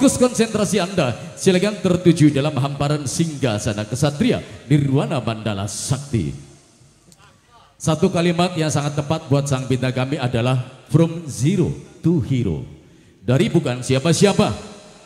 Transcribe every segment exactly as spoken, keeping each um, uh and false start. Fokus konsentrasi Anda, silakan tertuju dalam hamparan singgasana kesatria Nirwana Mandala Sakti. Satu kalimat yang sangat tepat buat sang bintang kami adalah from zero to hero. Dari bukan siapa-siapa,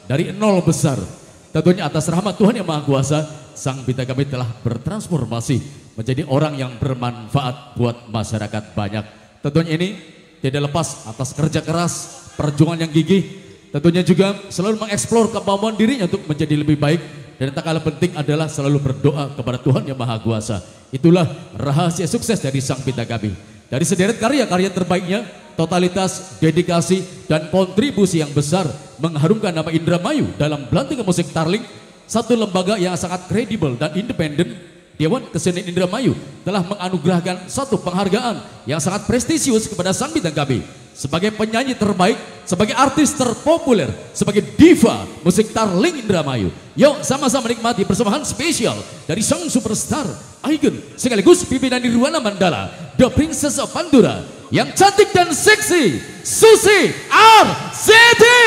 dari nol besar. Tentunya atas rahmat Tuhan yang Maha Kuasa, sang bintang kami telah bertransformasi menjadi orang yang bermanfaat buat masyarakat banyak. Tentunya ini tidak lepas atas kerja keras, perjuangan yang gigih. Tentunya juga selalu mengeksplor kemampuan dirinya untuk menjadi lebih baik. Dan yang tak kalah penting adalah selalu berdoa kepada Tuhan yang Maha Kuasa. Itulah rahasia sukses dari sang bintang kami. Dari sederet karya-karya terbaiknya, totalitas, dedikasi, dan kontribusi yang besar mengharumkan nama Indramayu dalam Belantinga Musik Tarling, satu lembaga yang sangat kredibel dan independen, Dewan Kesenian Indramayu telah menganugerahkan satu penghargaan yang sangat prestisius kepada sang bintang kami. Sebagai penyanyi terbaik, sebagai artis terpopuler, sebagai diva musik Tarling Indramayu. Yuk sama-sama menikmati persembahan spesial dari sang superstar, icon, sekaligus pimpinan Nirwana Mandala, The Princess of Pandora, yang cantik dan seksi, Susy Arzetty.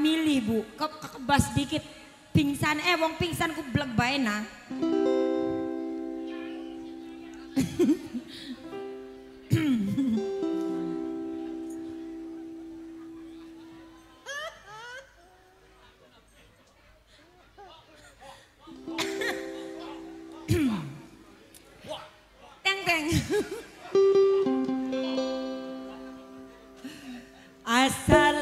Milih bu, ke kebas dikit pingsan, eh wong pingsan ku blek bae nah. Teng teng. Asal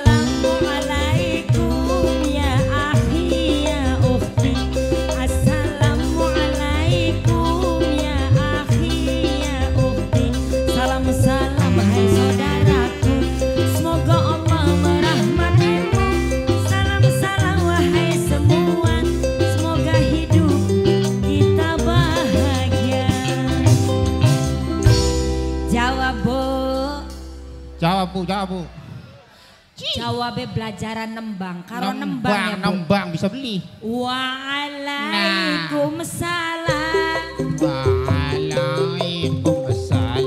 jawab bu, jawab bu. Jawabnya belajaran nembang. Kalau nembang, nembang, ya, nembang bisa beli. Waalaikumsalam. Nah. Waalaikumsalam.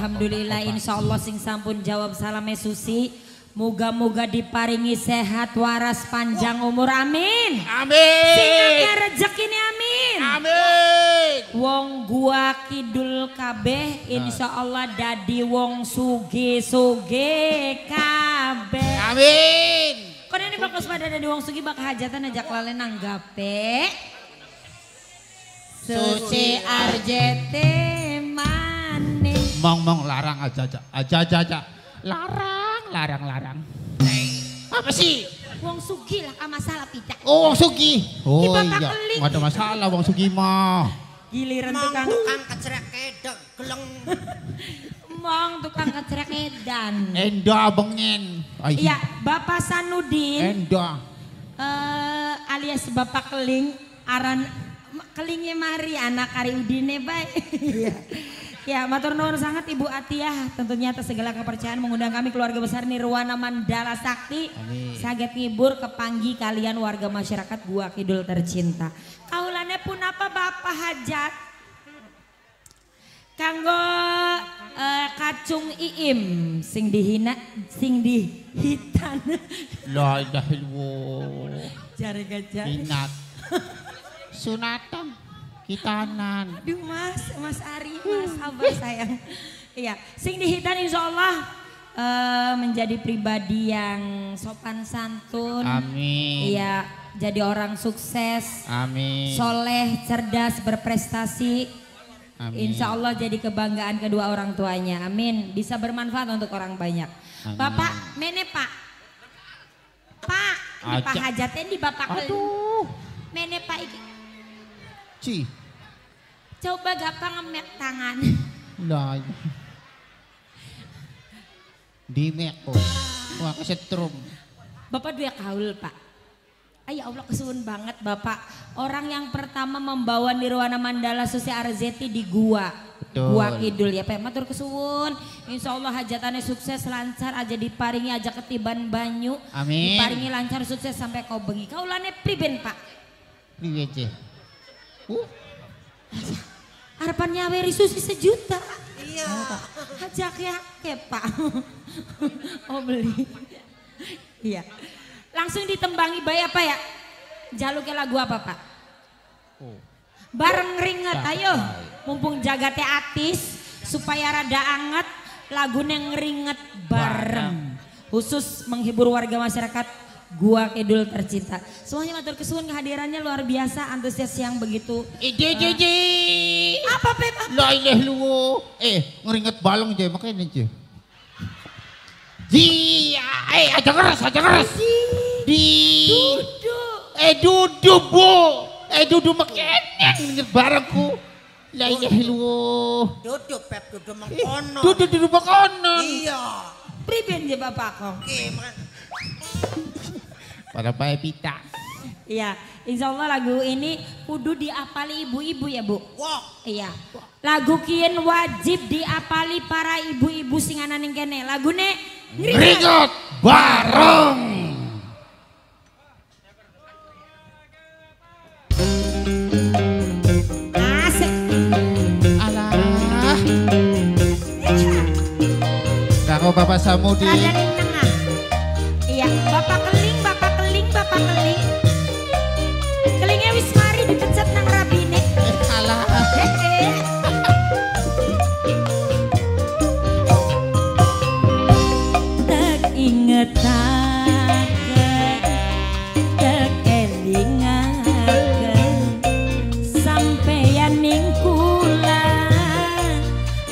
Alhamdulillah, insya Allah sing sampun jawab salame Susy, moga-moga diparingi sehat waras panjang umur, amin. Amin. Sing akeh rezekine, amin. Amin. Wong gua kidul kabeh, insya Allah dadi wong sugih sugih kabeh. Amin. Kon ini bagus pada dadi wong sugih bak hajatan ajak lalen nanggape. Susy Arzetty. Mong mong larang aja aja aja aja aja larang larang larang apa sih wong sugih lah masalah tidak. Oh wong sugih, oh iya nggak ada masalah wong sugih mah giliran tukang tukang kecerak edan geleng mong tukang kecerak edan enda bengen iya bapak Sanudin enda uh, alias Bapak Keling, aran kelingnya mari anak kari udine baik. Iya. Ya, matur nuwun sangat Ibu Atiyah, tentunya atas segala kepercayaan mengundang kami keluarga besar Nirwana Mandala Sakti. Saget ngibur kepanggi kalian warga masyarakat Gua Kidul tercinta. Kaulane punapa Bapak hajat? Kanggo uh, kacung iim sing dihina sing dihitan. La ilaha illallah. Jare gajah. Minat. Sunatan. Hitanan. Aduh mas, mas Ari, mas abah sayang. Iya, sing dihitan insya Allah uh, menjadi pribadi yang sopan santun. Amin. Iya, jadi orang sukses. Amin. Soleh, cerdas, berprestasi. Amin. Insya Allah jadi kebanggaan kedua orang tuanya. Amin. Bisa bermanfaat untuk orang banyak. Amin. Bapak, mene pak. Pak, ini Pak hajatnya di Bapak Keling. Mene pak iki. Ci. Coba gampang ngemek tangan. Lah. Di mek kok. Wah, kesetrum. Bapak dua kaul, Pak. Ay, ya Allah kesuwun banget Bapak. Orang yang pertama membawa Nirwana Mandala Susy Arzetty di gua. Betul. Gua Kidul ya, Pak. Matur kesuwun. Insya Allah hajatannya sukses, lancar aja diparingi aja ketiban banyu. Amin. Diparingi lancar sukses sampai kau bengi. Kaulane priben, Pak? Priwe ceh. Uh. Harapan nyawa Susi sejuta. Iya. Ajak ya, kepak. Oh beli. Iya. Langsung ditembangi bayi apa ya? Jaluknya lagu apa Pak? Oh. Bareng ringet, ayo. Mumpung jaga teh atis supaya rada anget, lagu neng ringet bareng. Khusus menghibur warga masyarakat Gua Kidul tercinta. Semuanya matur kesuwun kehadirannya luar biasa, antusias yang begitu. Iji iji iji. Uh, apa Pep? La ilaha illallah. Eh, ngeringet balong je makanya je. Dia, eh aja keras, aja keras. Di. Duduk. Eh duduk bu. Eh duduk makanya ngeringet barengku. La ilaha illallah. Duduk Pep, duduk mengkono. Eh, duduk duduk mengkono. Iya. Priben je bapak kau. Oke, makanya. Pada Pak Epita. Iya, insya Allah lagu ini kudu diapali ibu-ibu ya bu. Wow. Iya. Lagu kian wajib diapali para ibu-ibu singanan yang kene. Lagu ne ngeringet bareng. Asik. Alah. Kanggo Bapak Samudi. Iya, Bapak Keling. Bapak Keling, kelingnya wis mari dipecat nang rabine. Alah. Tak ingetan, tak kelingan, sampeyan ning kula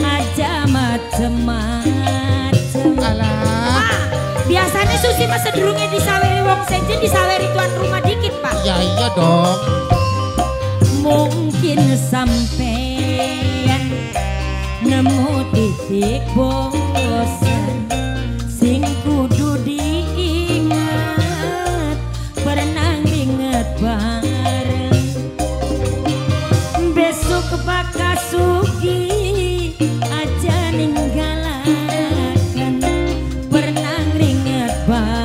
aja macem-macem. Alah. Biasanya Susi mah sedurunge disaweri wong senjen disaweri tuan rumah dikit pak. Ya iya dong. Mungkin sampean nemu titik bosan sing kudu diingat, pernah ingat bareng besok bakal sugi aja ninggalakan, pernah ingat bareng.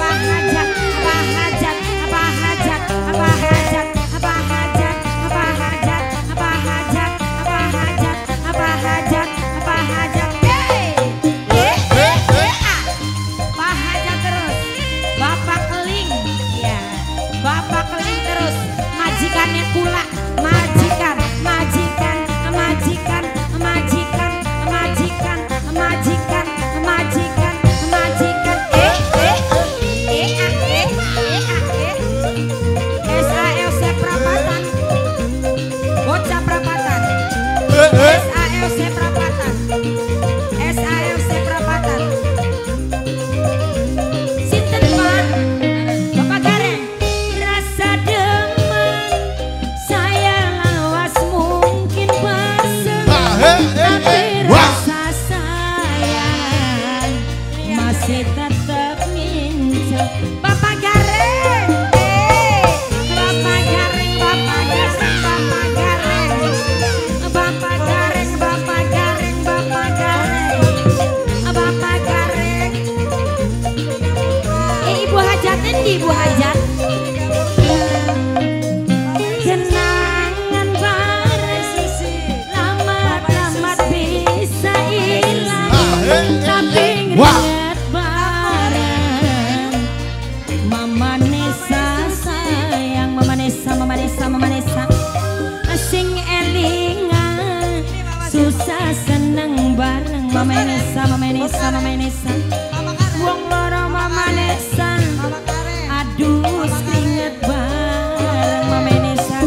Apa hajat, apa hajat, apa hajat. masih tetap minco. Bapak Gareng, eh, Bapak Gareng, Bapak Gareng, Bapak Gareng, Bapak Gareng, Bapak Gareng, Bapak Gareng, Bapak Gareng. Eh, Ibu Hajatin, Ibu Hajat. Mama Nesa, Mama Nesa, Mama Nesa, wong loro Mama Nesa, aduh inget bareng Mama Nesa,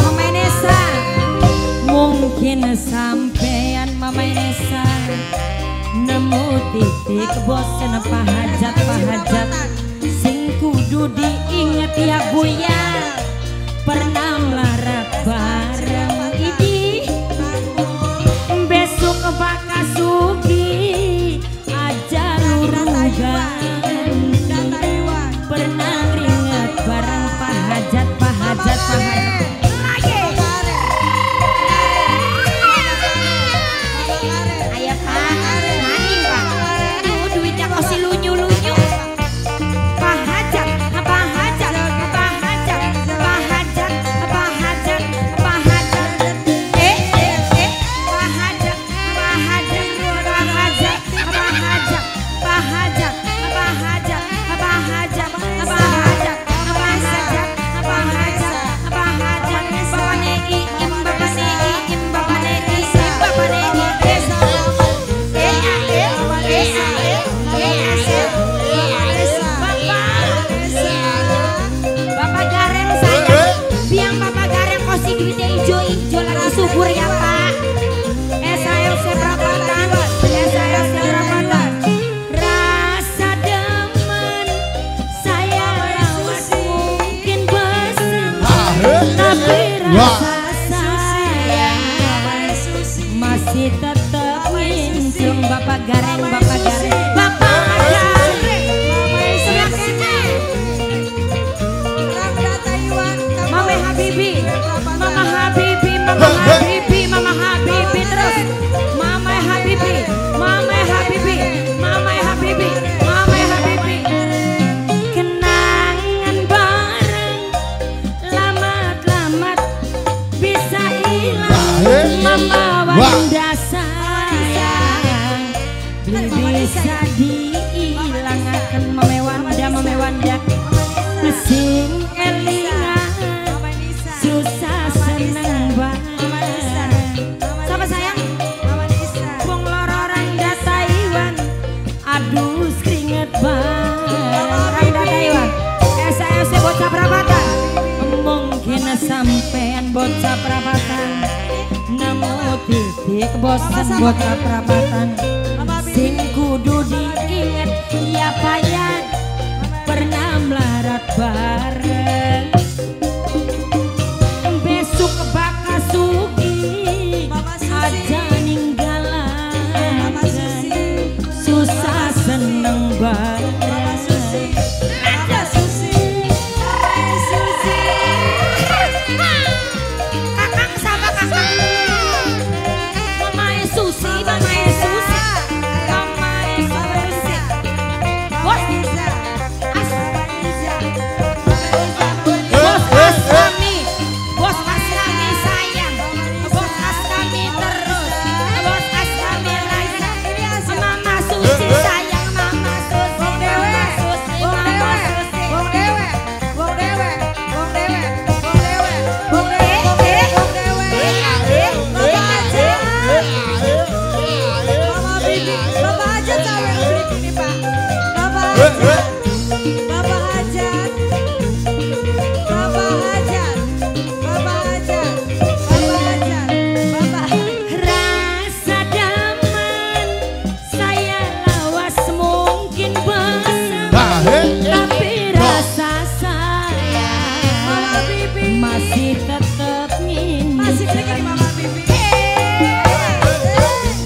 Mama Nesa, mungkin sampean Mama Nesa nemu titik bosen pahajat pahajat, sing kudu diinget ya bu ya, pernah melarat bareng ini, besok bakal Suki aja urusan pernah ingat bareng pahajat pahajat pahajat lagi ayah pahajat mani pak tuh duitnya kok si lunyu lunyu pahajat pahajat pahajat pahajat pahajat pahajat eh eh eh pahajat pahajat subur ya pak S A L C perapatan S A L C perapatan rasa demen saya rawat mungkin besar tapi rasa saya masih tetap minjem Bapak Gareng Bapak Gareng Bapak Gareng Mama Habibi Mama Habibi Mama Habibi, Mama Habibi terus Mama Habibi, Mama Habibi, Mama Habibi, Mama Habibi kenangan bareng lamat-lamat bisa hilang membawa dasar bisa dihilangkan memewanda memewanda sing elinga susah senang sampean bocah perapatan nemu titik bosan bocah perapatan sing kudu diinget ya payan pernah melarat bareng besok bakal sugi aja ninggalan susah seneng bareng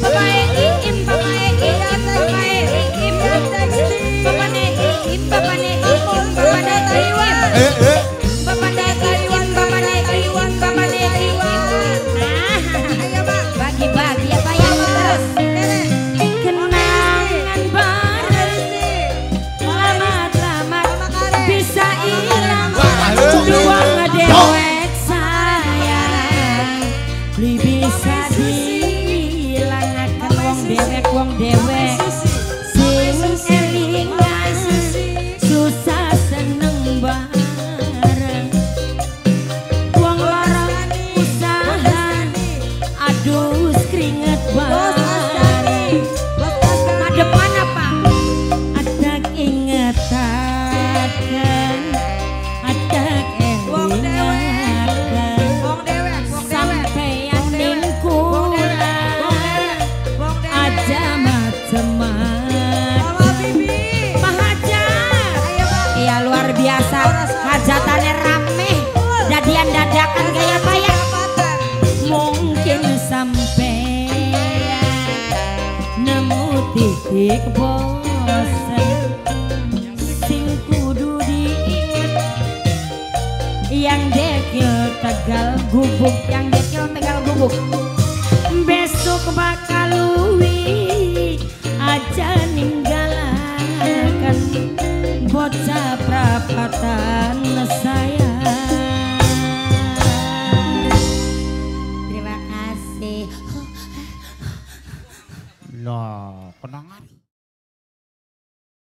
Bapak Ikim, Bapak Ikim, Bapak Ikim, Bapak Ikim. depan apa? Ada ingetakan, ada elingakan, sampeyan ningkulan, ada macem-macem. Pak Hajar, iya luar biasa, hajatannya rame, dadian dadakan kayak bayang. Mungkin sampai titik bosen sing kudu diinget, yang dekil tegal gubuk, yang dekil tegal gubuk besok bakal luwi aja ninggalakan bocah perapatan.